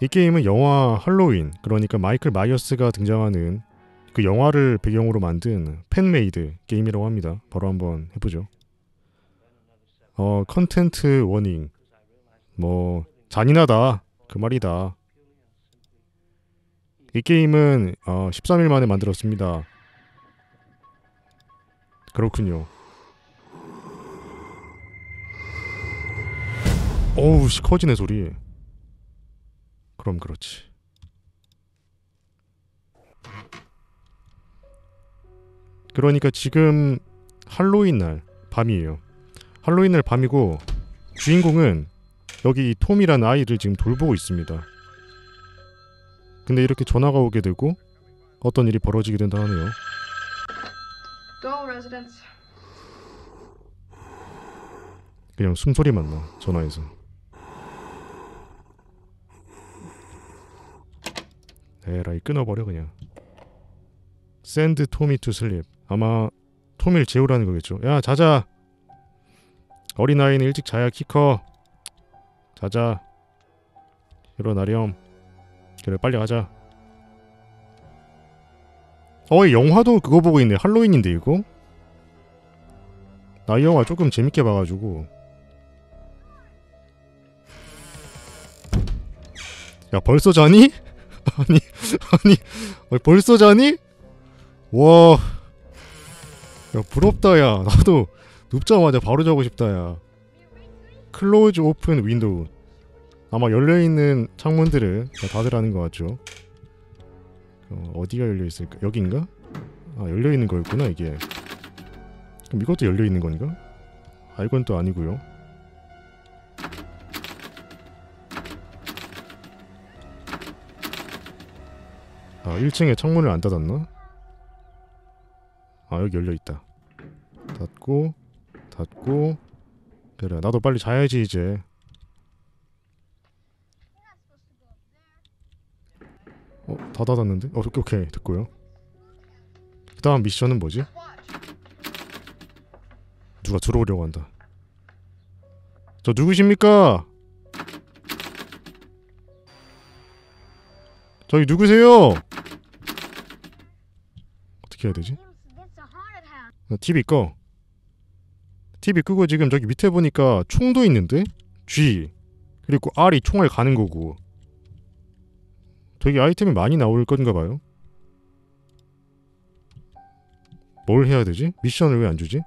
이 게임은 영화 할로윈, 그러니까 마이클 마이어스가 등장하는 그 영화를 배경으로 만든 팬메이드 게임이라고 합니다. 바로 한번 해보죠. 컨텐트 워닝. 뭐 잔인하다 그 말이다. 이 게임은 13일 만에 만들었습니다. 그렇군요. 어우 씨 커지네 소리. 그럼 그렇지. 그러니까 지금 할로윈 날 밤이에요. 할로윈 날 밤이고 주인공은 여기 이 톰이란 아이를 지금 돌보고 있습니다. 근데 이렇게 전화가 오게 되고 어떤 일이 벌어지게 된다 하네요. 그냥 숨소리만 나 전화에서. 에라이 끊어버려 그냥. Send Tommy to sleep. 아마 토미를 재우라는 거겠죠. 야 자자. 어린아이는 일찍 자야 키 커. 자자. 일어나렴. 그래 빨리 가자. 이 영화도 그거 보고 있네. 할로윈인데 이거? 나 이 영화 조금 재밌게 봐가지고. 야 벌써 자니? 아니 벌써 자니? 와... 야 부럽다 야. 나도 눕자마자 바로 자고 싶다 야. 클로즈 오픈 윈도우. 아마 열려있는 창문들을 다 닫으라는 것 같죠. 어디가 열려있을까? 여긴가? 아 열려있는 거였구나 이게. 그럼 이것도 열려있는 건가? 아 이건 또 아니고요. 아 1층에 창문을 안 닫았나? 아 여기 열려있다. 닫고 닫고. 그래 나도 빨리 자야지 이제. 다 닫았는데? 오케이 됐고요. 그 다음 미션은 뭐지? 누가 들어오려고 한다. 저 누구십니까? 저기 누구세요? 어떻게 해야 되지? TV 꺼. TV 끄고 지금 저기 밑에 보니까 총도 있는데? G 그리고 R이 총알 가는 거고. 되게 아이템이 많이 나올 건가 봐요. 뭘 해야 되지? 미션을 왜 안 주지?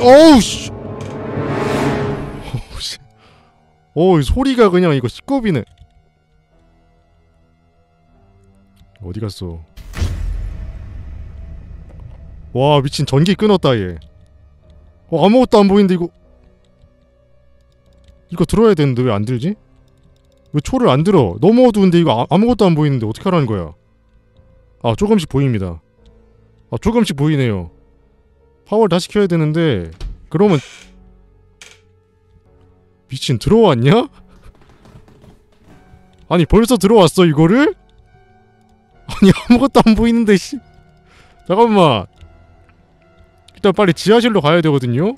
어우 씨. 어우 씨. 어우 소리가 그냥 이거 시꺼비네. 어디 갔어? 와 미친 전기 끊었다 얘. 아무것도 안 보이는데 이거. 이거 들어야 되는데 왜 안 들지? 왜 초를 안 들어? 너무 어두운데 이거 아무것도 안 보이는데 어떻게 하라는 거야? 아 조금씩 보입니다. 아 조금씩 보이네요. 파워를 다시 켜야 되는데 그러면 미친 들어왔냐? 아니 벌써 들어왔어 이거를? 아니 아무것도 안 보이는데 씨. 잠깐만. 일단 빨리 지하실로 가야 되거든요?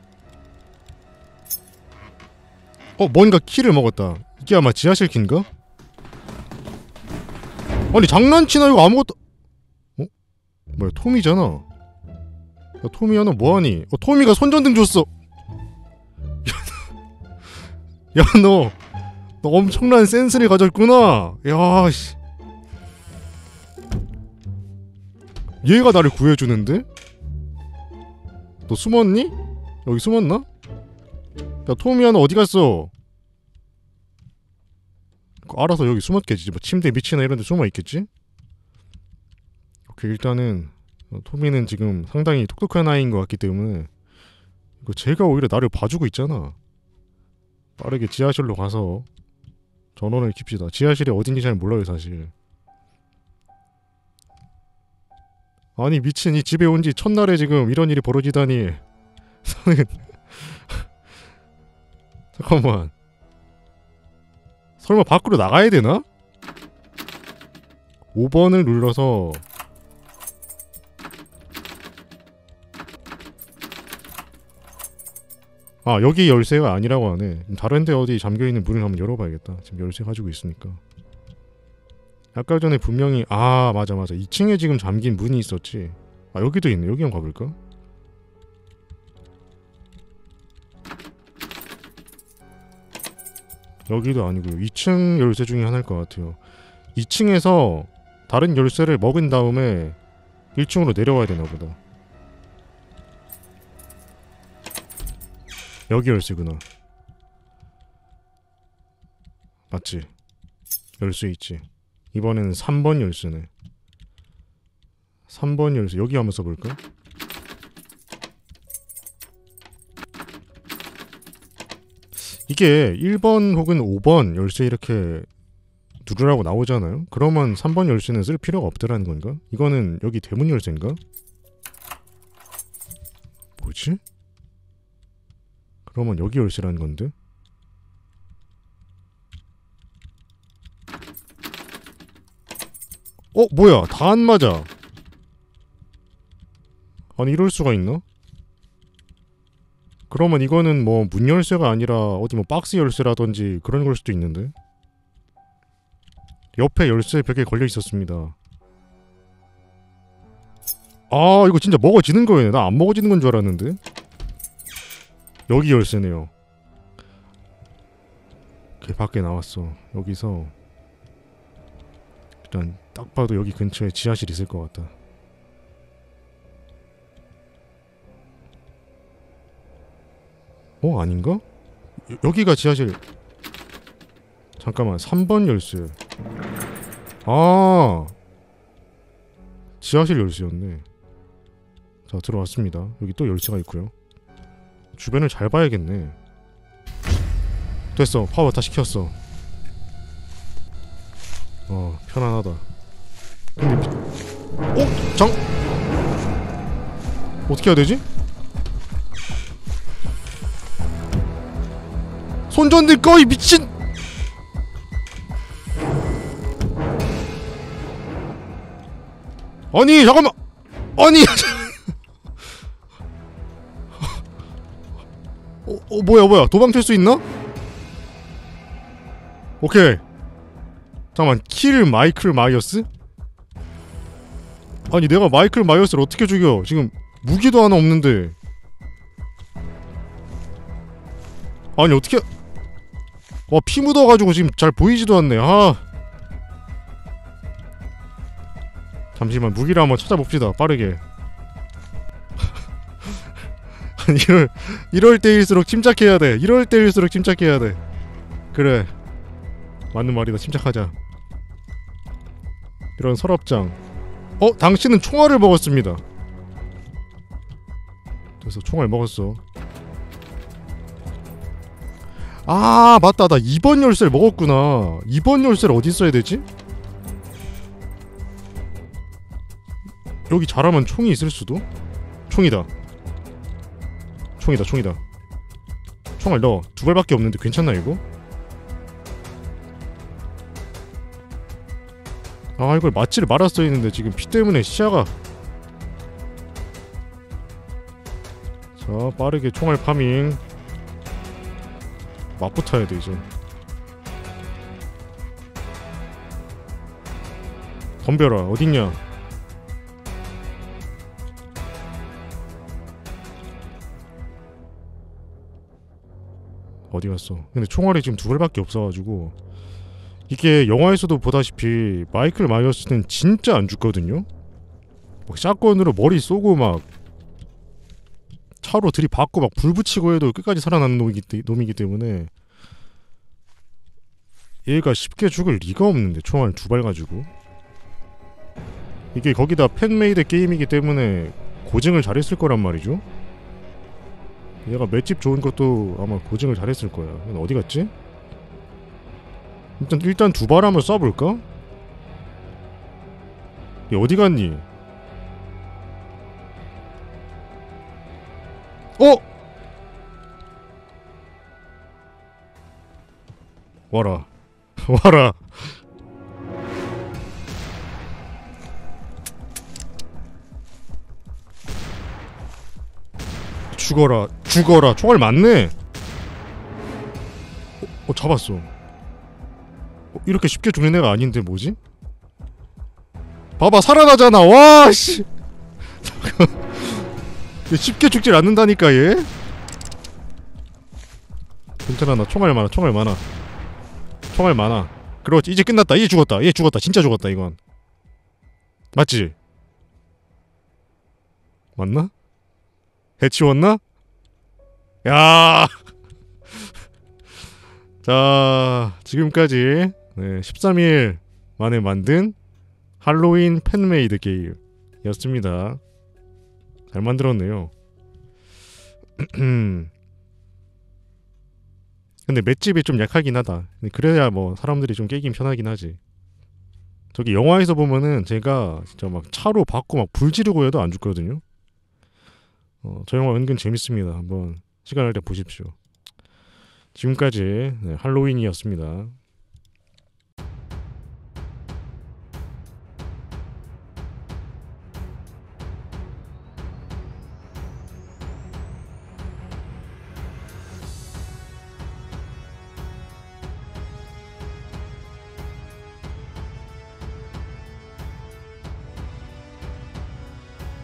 뭔가 키를 먹었다. 이게 아마 지하실 키인가? 아니 장난치나 이거 아무것도. 뭐야 토미잖아. 야 토미야 너 뭐하니? 토미가 손전등 줬어. 야 너 엄청난 센스를 가졌구나. 야 씨. 얘가 나를 구해주는데? 너 숨었니? 여기 숨었나? 야 토미야 너 어디갔어? 알아서 여기 숨었겠지. 뭐 침대 밑이나 이런데 숨어있겠지? 오케이 일단은 토미는 지금 상당히 똑똑한 아이인 것 같기 때문에 이거 제가 오히려 나를 봐주고 있잖아. 빠르게 지하실로 가서 전원을 킵시다. 지하실이 어딘지 잘 몰라요 사실. 아니 미친 이 집에 온 지 첫날에 지금 이런 일이 벌어지다니. 잠깐만 설마 밖으로 나가야 되나? 5번을 눌러서 아, 여기 열쇠가 아니라고 하네. 다른 데 어디 잠겨있는 문을 한번 열어봐야겠다. 지금 열쇠 가지고 있으니까. 아까 전에 분명히, 아 맞아 맞아, 2층에 지금 잠긴 문이 있었지. 아 여기도 있네. 여기 한번 가볼까? 여기도 아니고요. 2층 열쇠 중에 하나일 것 같아요. 2층에서 다른 열쇠를 먹은 다음에 1층으로 내려와야 되나보다. 여기 열쇠구나. 맞지? 열쇠 있지. 이번에는 3번 열쇠네. 3번 열쇠 여기 한번 써볼까? 이게 1번 혹은 5번 열쇠 이렇게 누르라고 나오잖아요? 그러면 3번 열쇠는 쓸 필요가 없더라는 건가? 이거는 여기 대문 열쇠인가? 뭐지? 그러면 여기 열쇠라는 건데? 어? 뭐야? 다 안 맞아! 아니 이럴 수가 있나? 그러면 이거는 뭐 문 열쇠가 아니라 어디 뭐 박스 열쇠라든지 그런 걸 수도 있는데? 옆에 열쇠 벽에 걸려 있었습니다. 아 이거 진짜 먹어지는 거예요. 나 안 먹어지는 건 줄 알았는데? 여기 열쇠네요. 걔 밖에 나왔어. 여기서 일단 딱 봐도 여기 근처에 지하실 있을 것 같다. 어? 아닌가? 여기가 지하실. 잠깐만 3번 열쇠. 아 지하실 열쇠였네. 자 들어왔습니다. 여기 또 열쇠가 있고요. 주변을 잘 봐야겠네. 됐어. 파워 다 시켰어. 어 편안하다. 근데 어? 장! 어떻게 해야 되지? 손전등 꺼! 이 미친! 아니 잠깐만! 아니! 어 뭐야 뭐야 도망칠 수 있나? 오케이. 잠깐만 킬 마이클 마이어스? 아니 내가 마이클 마이어스를 어떻게 죽여? 지금 무기도 하나 없는데. 아니 어떻게. 와 피 묻어가지고 지금 잘 보이지도 않네. 아 잠시만 무기를 한번 찾아봅시다. 빠르게. 이럴 때일수록 침착해야 돼. 이럴 때일수록 침착해야 돼. 그래 맞는 말이다. 침착하자. 이런 서랍장. 어? 당신은 총알을 먹었습니다. 그래서 총알 먹었어. 아 맞다 나 2번 열쇠를 먹었구나. 2번 열쇠를 어디 써야 되지? 여기 잘하면 총이 있을 수도? 총이다 총이다 총이다. 총알 넣어. 2발밖에 없는데 괜찮나 이거? 아 이걸 맞지를 말았어 했는데 지금 피 때문에 시야가. 자 빠르게 총알 파밍. 맞붙어야 돼 이제. 덤벼라. 어딨냐? 어디 갔어? 근데 총알이 지금 2발밖에 없어가지고. 이게 영화에서도 보다시피 마이클 마이어스는 진짜 안 죽거든요? 막 샷건으로 머리 쏘고 막 차로 들이받고 막 불붙이고 해도 끝까지 살아남는 놈이기 때문에 얘가 쉽게 죽을 리가 없는데. 총알 2발 가지고. 이게 거기다 팬메이드 게임이기 때문에 고증을 잘했을 거란 말이죠? 얘가 맷집 좋은 것도 아마 고증을 잘했을 거야. 어디 갔지? 일단 2발 한번 쏴볼까? 얘 어디 갔니? 어? 와라. 와라. 죽어라. 죽어라. 총알 맞네. 잡았어. 이렇게 쉽게 죽는 애가 아닌데 뭐지? 봐봐, 살아나잖아. 와 씨. 얘 쉽게 죽질 않는다니까 얘. 괜찮아, 나 총알 많아. 총알 많아. 총알 많아. 그렇지, 이제 끝났다. 얘 죽었다. 얘 죽었다. 진짜 죽었다 이건. 맞지? 맞나? 해치웠나? 야. 자, 지금까지 네, 13일 만에 만든 할로윈 팬메이드 게임이었습니다. 잘 만들었네요. 근데 맷집이 좀 약하긴 하다. 그래야 뭐 사람들이 좀 깨긴 편하긴 하지. 저기 영화에서 보면은 제가 진짜 막 차로 박고 막 불 지르고 해도 안 죽거든요. 저 영화 은근 재밌습니다. 한번 시간 날 때 보십시오. 지금까지 네, 할로윈이었습니다.